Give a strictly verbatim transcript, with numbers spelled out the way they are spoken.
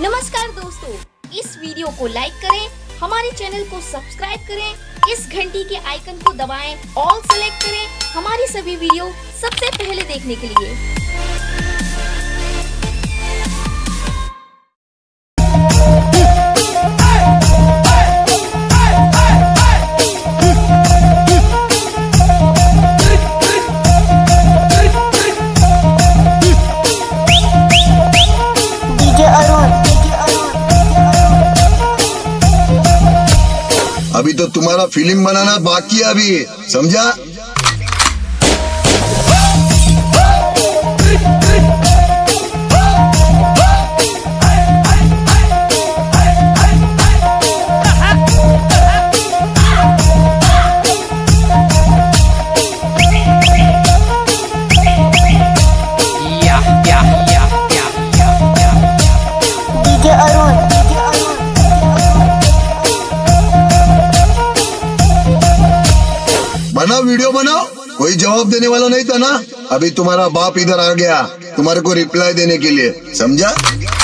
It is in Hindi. नमस्कार दोस्तों, इस वीडियो को लाइक करें, हमारे चैनल को सब्सक्राइब करें, इस घंटी के आइकन को दबाएं, ऑल सेलेक्ट करें हमारी सभी वीडियो सबसे पहले देखने के लिए। अभी तो तुम्हारा फिल्म बनाना बाकी है, अभी समझा। वीडियो बनाओ, कोई जवाब देने वाला नहीं था ना, अभी तुम्हारा बाप इधर आ गया तुम्हारे को रिप्लाई देने के लिए, समझा।